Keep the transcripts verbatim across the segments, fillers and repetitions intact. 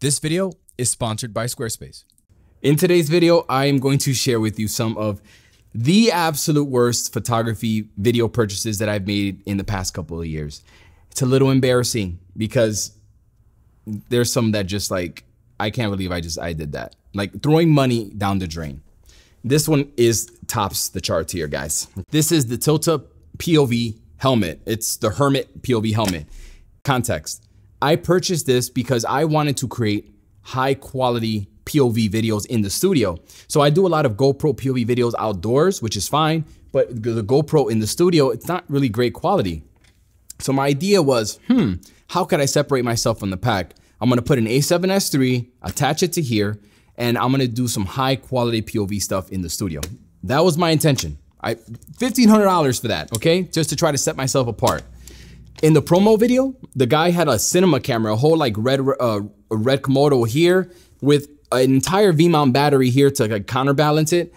This video is sponsored by Squarespace. In today's video, I am going to share with you some of the absolute worst photography video purchases that I've made in the past couple of years. It's a little embarrassing because there's some that just like, I can't believe I just, I did that. Like throwing money down the drain. This one is tops the charts here, guys. This is the Tilta P O V helmet. It's the Hermit P O V helmet. Context, I purchased this because I wanted to create high quality P O V videos in the studio. So I do a lot of GoPro P O V videos outdoors, which is fine, but the GoPro in the studio, it's not really great quality. So my idea was, hmm, how could I separate myself from the pack? I'm gonna put an A seven S three, attach it to here, and I'm gonna do some high quality P O V stuff in the studio. That was my intention. I fifteen hundred dollars for that, okay? Just to try to set myself apart. In the promo video, the guy had a cinema camera, a whole like red, uh, red Komodo here with an entire V-mount battery here to like counterbalance it.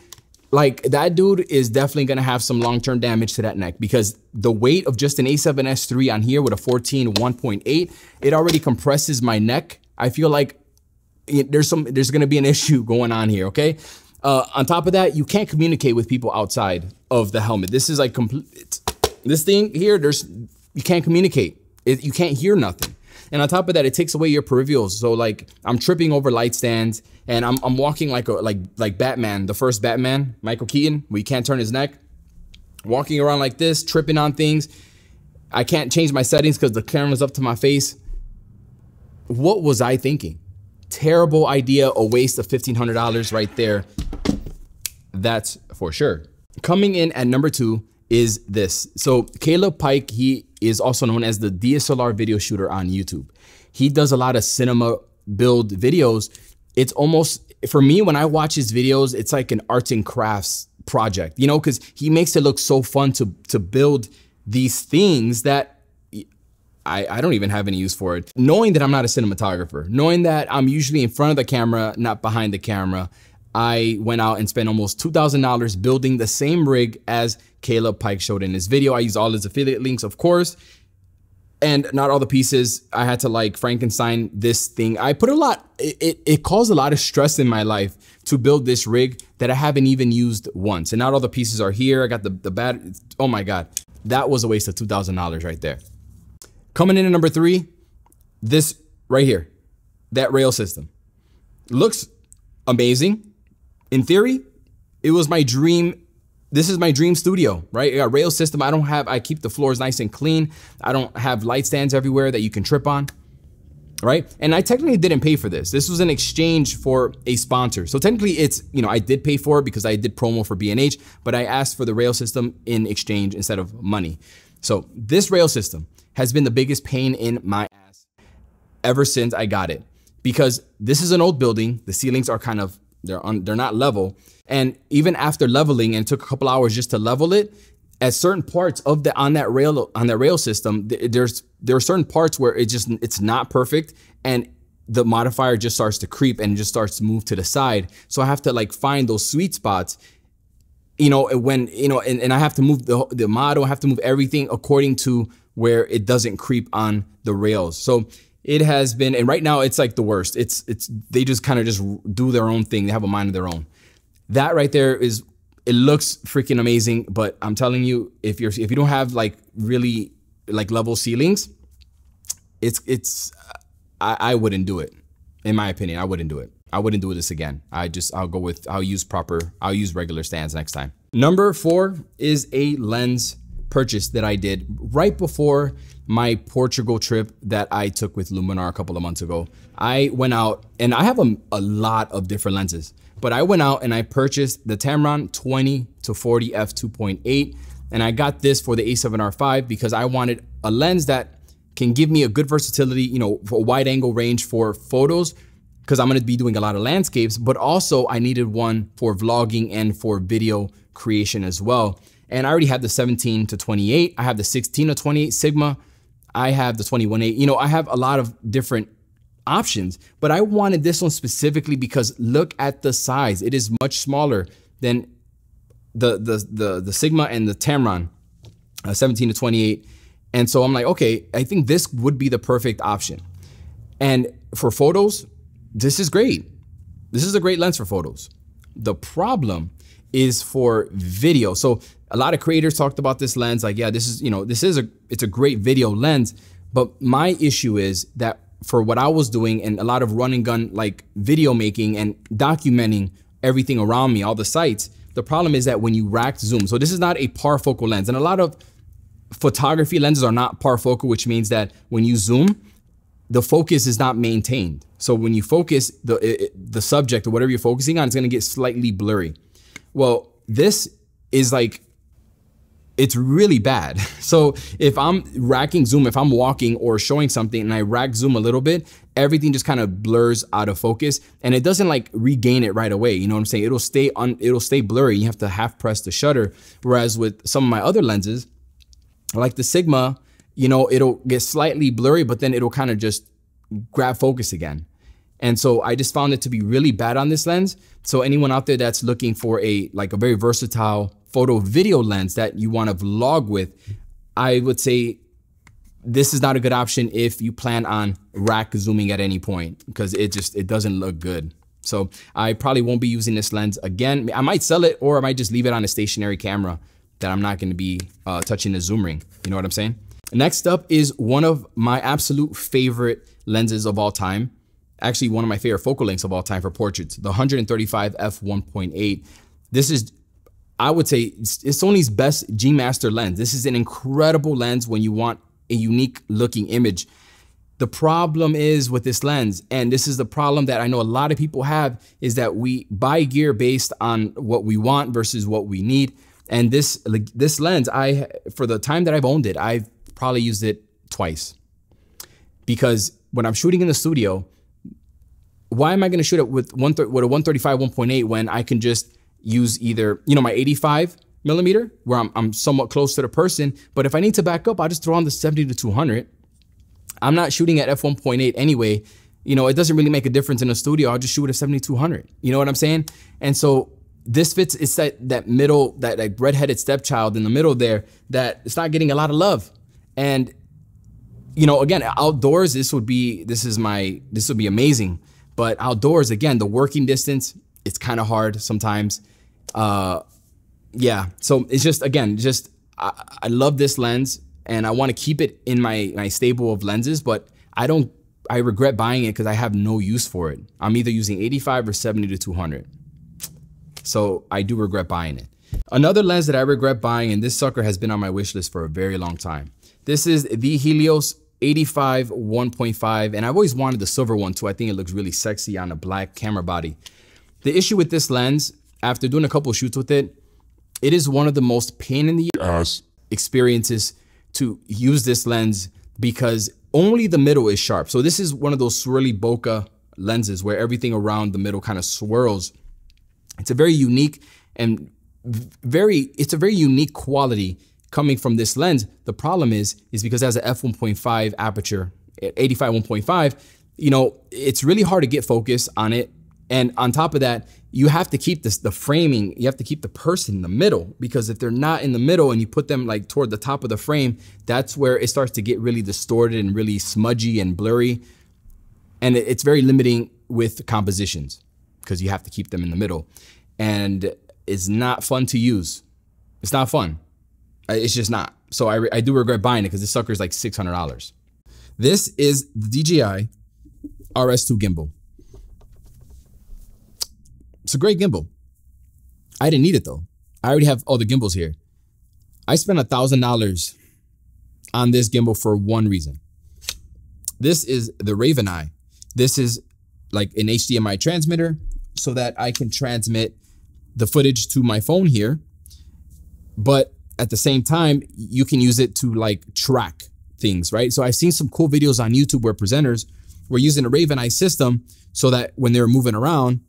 Like that dude is definitely gonna have some long-term damage to that neck because the weight of just an A seven S three on here with a fourteen one point eight, it already compresses my neck. I feel like it, there's some there's gonna be an issue going on here, okay? Uh, on top of that, you can't communicate with people outside of the helmet. This is like complete, this thing here, there's, you can't communicate. It, you can't hear nothing. And on top of that, it takes away your peripherals. So like I'm tripping over light stands and I'm, I'm walking like a, like like Batman, the first Batman, Michael Keaton, where you can't turn his neck. Walking around like this, tripping on things. I can't change my settings because the camera's up to my face. What was I thinking? Terrible idea, a waste of fifteen hundred dollars right there. That's for sure. Coming in at number two is this. So Caleb Pike, he is also known as the D S L R video shooter on YouTube. He does a lot of cinema build videos. It's almost, for me, when I watch his videos, it's like an arts and crafts project, you know, because he makes it look so fun to, to build these things that I, I don't even have any use for it. Knowing that I'm not a cinematographer, knowing that I'm usually in front of the camera, not behind the camera, I went out and spent almost two thousand dollars building the same rig as Caleb Pike showed in his video. I used all his affiliate links, of course, and not all the pieces. I had to like Frankenstein this thing. I put a lot, it, it, it caused a lot of stress in my life to build this rig that I haven't even used once. And not all the pieces are here. I got the, the bad, oh my God. That was a waste of two thousand dollars right there. Coming in at number three, this right here, that rail system. Looks amazing. In theory, it was my dream. This is my dream studio, right? I got a rail system. I don't have, I keep the floors nice and clean. I don't have light stands everywhere that you can trip on, right? And I technically didn't pay for this. This was an exchange for a sponsor. So technically it's, you know, I did pay for it because I did promo for B and H, but I asked for the rail system in exchange instead of money. So this rail system has been the biggest pain in my ass ever since I got it because this is an old building. The ceilings are kind of, They're, on, they're not level. And even after leveling, and it took a couple hours just to level it, at certain parts of the, on that rail, on that rail system, th there's, there are certain parts where it just, it's not perfect. And the modifier just starts to creep and just starts to move to the side. So I have to like find those sweet spots, you know, when, you know, and, and I have to move the, the model, I have to move everything according to where it doesn't creep on the rails. So it has been, and right now it's like the worst. It's, it's, they just kind of just do their own thing. They have a mind of their own. That right there is, it looks freaking amazing, but I'm telling you, if you're, if you don't have like really like level ceilings, it's, it's, I, I wouldn't do it. In my opinion, I wouldn't do it. I wouldn't do this again. I just, I'll go with, I'll use proper, I'll use regular stands next time. Number four is a lens purchase that I did right before my Portugal trip that I took with Luminar a couple of months ago. I went out and I have a, a lot of different lenses, but I went out and I purchased the Tamron twenty to forty f two point eight. And I got this for the A seven R five because I wanted a lens that can give me a good versatility, you know, for a wide angle range for photos, because I'm gonna be doing a lot of landscapes, but also I needed one for vlogging and for video creation as well. And I already have the seventeen to twenty-eight. I have the sixteen to twenty-eight Sigma. I have the twenty-one eight. You know, I have a lot of different options, but I wanted this one specifically because look at the size. It is much smaller than the the the, the Sigma and the Tamron uh, seventeen to twenty-eight. And so I'm like, okay, I think this would be the perfect option. And for photos, this is great. This is a great lens for photos. The problem is for video. So a lot of creators talked about this lens, like, yeah, this is, you know, this is a, it's a great video lens. But my issue is that for what I was doing and a lot of run and gun, like video making and documenting everything around me, all the sites, the problem is that when you rack zoom, so this is not a parfocal lens, and a lot of photography lenses are not parfocal, which means that when you zoom, the focus is not maintained. So when you focus the it, the subject or whatever you're focusing on, it's gonna get slightly blurry. Well, this is like, it's really bad. So if I'm racking zoom, if I'm walking or showing something and I rack zoom a little bit, everything just kind of blurs out of focus and it doesn't like regain it right away. You know what I'm saying? It'll stay on, it'll stay blurry. You have to half press the shutter. Whereas with some of my other lenses, like the Sigma, you know, it'll get slightly blurry, but then it'll kind of just grab focus again. And so I just found it to be really bad on this lens. So anyone out there that's looking for a, like a very versatile photo video lens that you want to vlog with, I would say this is not a good option if you plan on rack zooming at any point, because it just, it doesn't look good. So I probably won't be using this lens again. I might sell it, or I might just leave it on a stationary camera that I'm not going to be uh, touching the zoom ring. You know what I'm saying? Next up is one of my absolute favorite lenses of all time. Actually, one of my favorite focal lengths of all time for portraits, the one thirty-five f one point eight. This is, I would say, it's Sony's best G Master lens. This is an incredible lens when you want a unique looking image. The problem is with this lens, and this is the problem that I know a lot of people have, is that we buy gear based on what we want versus what we need. And this, this lens, I, for the time that I've owned it, I've probably used it twice, because when I'm shooting in the studio, why am I going to shoot it with one with a one thirty-five f one point eight when I can just use either, you know, my eighty-five millimeter where I'm, I'm somewhat close to the person, but if I need to back up, I'll just throw on the seventy to two hundred. I'm not shooting at f one point eight anyway. You know, it doesn't really make a difference in the studio. I'll just shoot a seventy to two hundred. You know what I'm saying? And so this fits, it's that, that middle, that like redheaded stepchild in the middle there, that it's not getting a lot of love. And, you know, again, outdoors, this would be, this is my, this would be amazing. But outdoors, again, the working distance, it's kind of hard sometimes. Uh, yeah, so it's just, again, just, I, I love this lens and I want to keep it in my, my stable of lenses, but I don't, I regret buying it because I have no use for it. I'm either using eighty-five or seventy to two hundred. So I do regret buying it. Another lens that I regret buying, and this sucker has been on my wish list for a very long time. This is the Helios eighty-five f one point five, and I've always wanted the silver one too. I think it looks really sexy on a black camera body. The issue with this lens, after doing a couple shoots with it, it is one of the most pain in the ass experiences to use this lens, because only the middle is sharp. So this is one of those swirly bokeh lenses where everything around the middle kind of swirls. It's a very unique and very, it's a very unique quality coming from this lens. The problem is, is because it has an f one point five aperture, eighty-five f one point five, you know, it's really hard to get focus on it. And on top of that, you have to keep this, the framing, you have to keep the person in the middle, because if they're not in the middle and you put them like toward the top of the frame, that's where it starts to get really distorted and really smudgy and blurry. And it's very limiting with compositions because you have to keep them in the middle, and it's not fun to use. It's not fun. It's just not. So I, I do regret buying it because this sucker is like six hundred dollars. This is the D J I R S two gimbal. It's a great gimbal. I didn't need it though. I already have all the gimbals here. I spent one thousand dollars on this gimbal for one reason. This is the RavenEye. This is like an H D M I transmitter so that I can transmit the footage to my phone here, but at the same time, you can use it to like track things, right? So I've seen some cool videos on YouTube where presenters were using a RavenEye system so that when they were moving around,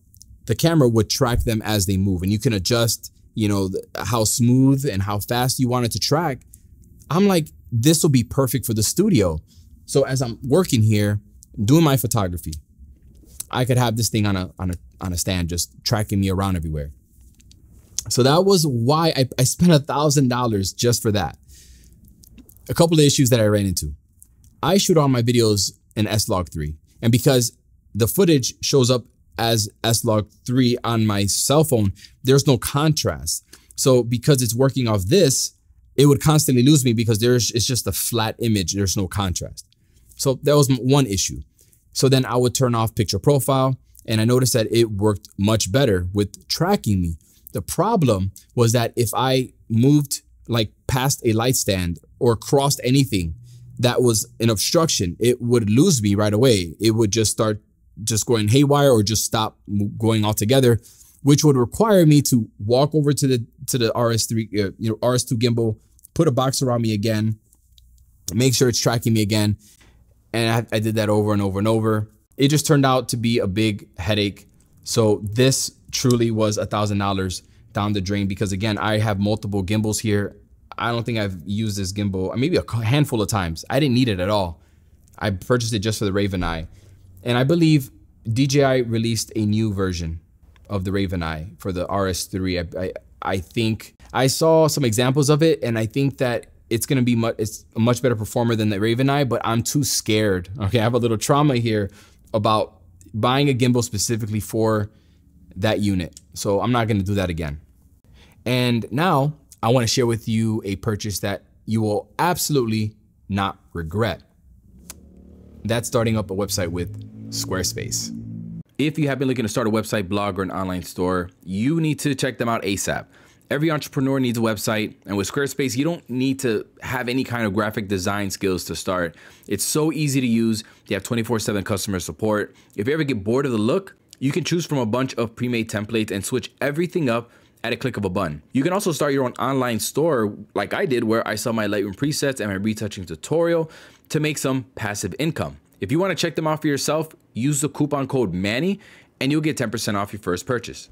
the camera would track them as they move, and you can adjust, you know, how smooth and how fast you want it to track. I'm like, this will be perfect for the studio. So as I'm working here, doing my photography, I could have this thing on a, on a, on a stand, just tracking me around everywhere. So that was why I, I spent one thousand dollars just for that. A couple of issues that I ran into. I shoot all my videos in S log three. And because the footage shows up as S log three on my cell phone. There's no contrast. So because it's working off this, it would constantly lose me because there's it's just a flat image. There's no contrast. So that was one issue. So then I would turn off picture profile, and I noticed that it worked much better with tracking me. The problem was that if I moved like past a light stand or crossed anything that was an obstruction, it would lose me right away. It would just start just going haywire or just stop going altogether, which would require me to walk over to the to the R S three, uh, you know, R S two gimbal, put a box around me again, make sure it's tracking me again. And I, I did that over and over and over. It just turned out to be a big headache. So this truly was a thousand dollars down the drain because, again, I have multiple gimbals here. I don't think I've used this gimbal maybe a handful of times. I didn't need it at all. I purchased it just for the RavenEye. And I believe D J I released a new version of the RavenEye for the R S three. I, I, I think I saw some examples of it, and I think that it's gonna be much, it's a much better performer than the RavenEye, but I'm too scared. Okay, I have a little trauma here about buying a gimbal specifically for that unit. So I'm not gonna do that again. And now I wanna share with you a purchase that you will absolutely not regret. That's starting up a website with Squarespace. If you have been looking to start a website, blog, or an online store, you need to check them out ASAP. Every entrepreneur needs a website, and with Squarespace, you don't need to have any kind of graphic design skills to start. It's so easy to use. They have twenty-four seven customer support. If you ever get bored of the look, you can choose from a bunch of pre-made templates and switch everything up at a click of a button. You can also start your own online store like I did, where I sell my Lightroom presets and my retouching tutorial to make some passive income. If you want to check them out for yourself, use the coupon code MANNY and you'll get ten percent off your first purchase.